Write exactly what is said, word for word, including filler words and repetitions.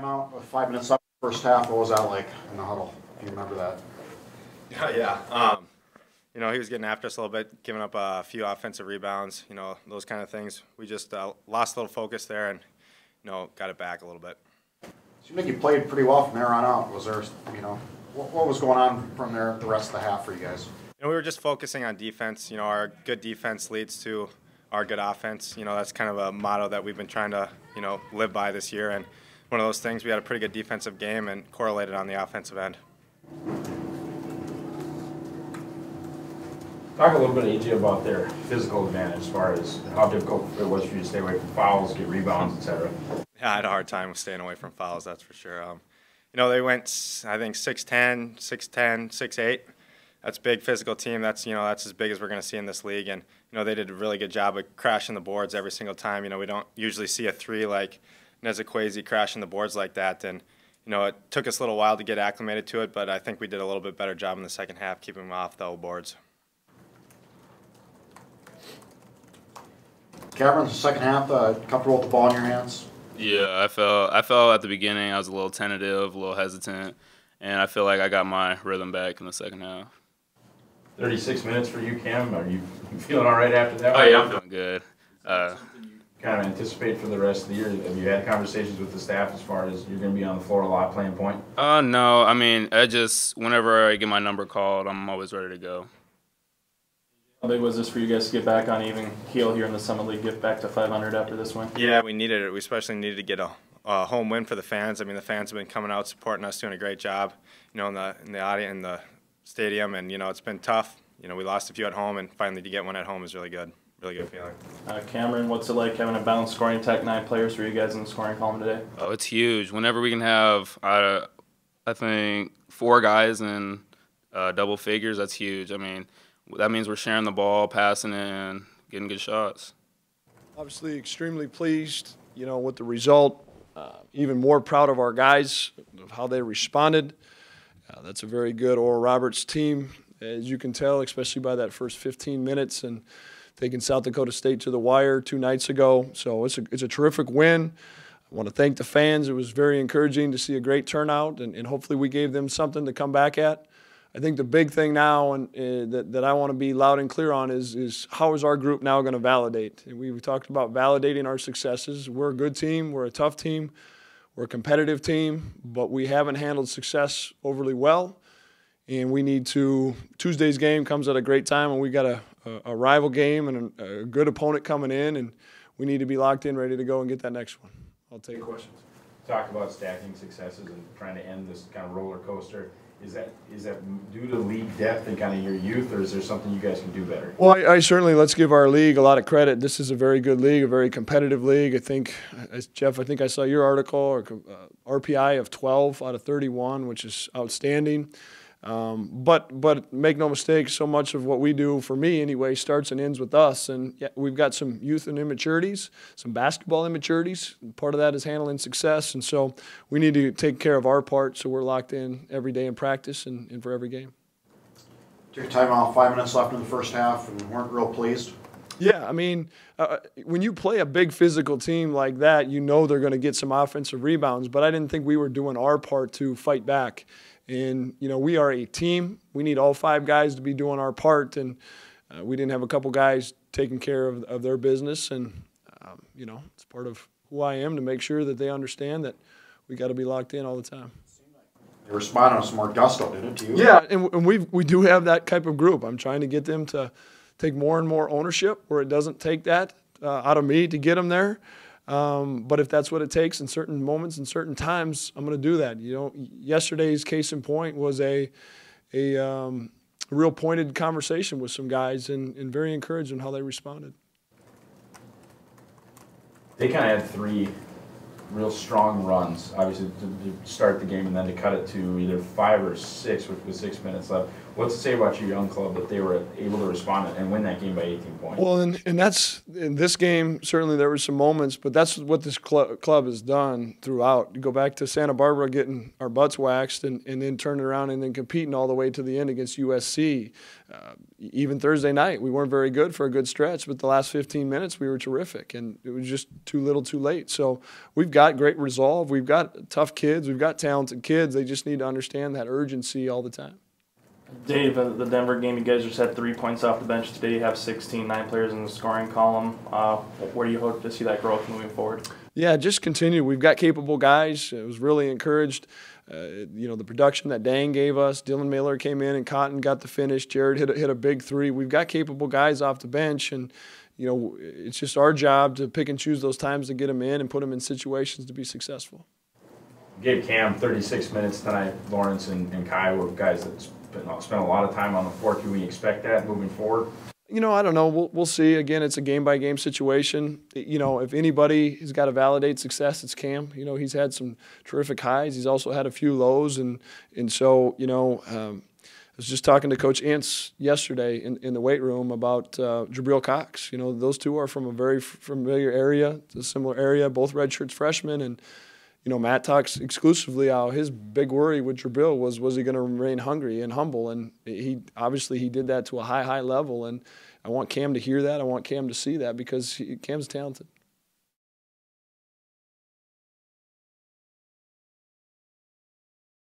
timeout with five minutes up first half. What was that like in the huddle? If you remember that. Yeah, yeah. Um, you know, he was getting after us a little bit, giving up a few offensive rebounds, you know, those kind of things. We just uh, lost a little focus there and, you know, got it back a little bit. So you think you played pretty well from there on out. Was there, you know, what, what was going on from there the rest of the half for you guys? You know, we were just focusing on defense. You know, our good defense leads to our good offense. You know, that's kind of a motto that we've been trying to, you know, live by this year. And one of those things, we had a pretty good defensive game and correlated on the offensive end. Talk a little bit, A J, about their physical advantage as far as how difficult it was for you to stay away from fouls, get rebounds, et cetera. Yeah, I had a hard time staying away from fouls, that's for sure. Um, you know, they went, I think, six ten, six ten, six eight. That's a big physical team. That's, you know, that's as big as we're going to see in this league. And, you know, they did a really good job of crashing the boards every single time. You know, we don't usually see a three like Nezakwezi crashing the boards like that. And, you know, it took us a little while to get acclimated to it, but I think we did a little bit better job in the second half keeping them off the old boards. Cameron, the second half, uh, comfortable with the ball in your hands? Yeah, I felt, I felt at the beginning I was a little tentative, a little hesitant, and I feel like I got my rhythm back in the second half. thirty-six minutes for you, Cam. Are you feeling all right after that? Oh, yeah, I'm feeling good. Uh, kind of anticipate for the rest of the year? Have you had conversations with the staff as far as you're going to be on the floor a lot playing point? Uh, no, I mean, I just, whenever I get my number called, I'm always ready to go. How big was this for you guys to get back on even keel here in the Summit League, get back to five hundred after this win? Yeah, we needed it. We especially needed to get a, a home win for the fans. I mean, the fans have been coming out, supporting us, doing a great job, you know, in the, in the audience, in the stadium, and, you know, it's been tough. You know, we lost a few at home, and finally to get one at home is really good. Really good feeling. Uh, Cameron, what's it like having a balanced scoring attack, nine players for you guys in the scoring column today? Oh, it's huge. Whenever we can have, uh, I think, four guys in uh, double figures, that's huge. I mean, that means we're sharing the ball, passing it, and getting good shots. Obviously extremely pleased, you know, with the result. Uh, even more proud of our guys, of how they responded. Uh, that's a very good Oral Roberts team, as you can tell, especially by that first fifteen minutes and taking South Dakota State to the wire two nights ago. So it's a, it's a terrific win. I want to thank the fans. It was very encouraging to see a great turnout, and, and hopefully we gave them something to come back at. I think the big thing now and uh, that, that I want to be loud and clear on is, is how is our group now going to validate? And we've talked about validating our successes. We're a good team. We're a tough team. We're a competitive team, but we haven't handled success overly well. And we need to – Tuesday's game comes at a great time, and we've got a, a, a rival game and a, a good opponent coming in, and we need to be locked in, ready to go and get that next one. I'll take any questions. Talk about stacking successes and trying to end this kind of roller coaster. Is that is that due to league depth and kind of your youth, or is there something you guys can do better? Well, I, I certainly, let's give our league a lot of credit. This is a very good league, a very competitive league. I think, as Jeff, I think I saw your article, or uh, R P I of twelve out of thirty-one, which is outstanding. Um, but but make no mistake, so much of what we do, for me anyway, starts and ends with us. And yeah, we've got some youth and immaturities, some basketball immaturities. Part of that is handling success. And so we need to take care of our part so we're locked in every day in practice and, and for every game. Took a timeout, five minutes left in the first half, and weren't real pleased. Yeah, I mean, uh, when you play a big physical team like that, you know they're going to get some offensive rebounds. But I didn't think we were doing our part to fight back. And, you know, we are a team. We need all five guys to be doing our part. And uh, we didn't have a couple guys taking care of, of their business. And, um, you know, it's part of who I am to make sure that they understand that we got to be locked in all the time. They responded with some more gusto, didn't you? Yeah, and, and we've, we do have that type of group. I'm trying to get them to take more and more ownership where it doesn't take that uh, out of me to get them there. Um, but if that's what it takes in certain moments and certain times, I'm going to do that. You know, yesterday's case in point was a a um, real pointed conversation with some guys, and, and very encouraged in how they responded. They kind of had three real strong runs, obviously, to start the game and then to cut it to either five or six, which was six minutes left. What's to say about your young club that they were able to respond and win that game by eighteen points? Well, and, and that's in this game, certainly there were some moments, but that's what this cl club has done throughout. You go back to Santa Barbara getting our butts waxed and, and then turning around and then competing all the way to the end against U S C. Uh, even Thursday night, we weren't very good for a good stretch, but the last fifteen minutes we were terrific, and it was just too little too late. So we've got great resolve. We've got tough kids. We've got talented kids. They just need to understand that urgency all the time. Dave, in the Denver game, you guys just had three points off the bench today. You have sixteen, nine players in the scoring column. Uh, where do you hope to see that growth moving forward? Yeah, just continue. We've got capable guys. I was really encouraged. Uh, you know, the production that Dang gave us, Dylan Miller came in and Cotton got the finish. Jared hit a, hit a big three. We've got capable guys off the bench, and, you know, it's just our job to pick and choose those times to get them in and put them in situations to be successful. Gave Cam thirty-six minutes tonight. Lawrence and, and Kai were guys that spent a lot of time on the floor. Can we expect that moving forward? You know, I don't know. We'll, we'll see. Again, it's a game-by-game situation. You know, if anybody has got to validate success, it's Cam. You know, he's had some terrific highs. He's also had a few lows. And, and so, you know, um, I was just talking to Coach Antz yesterday in, in the weight room about uh, Jabril Cox. You know, those two are from a very familiar area, a similar area, both redshirts freshmen. And, you know, Matt talks exclusively how his big worry with Jabril was, was he going to remain hungry and humble? And he obviously he did that to a high, high level. And I want Cam to hear that. I want Cam to see that because he, Cam's talented.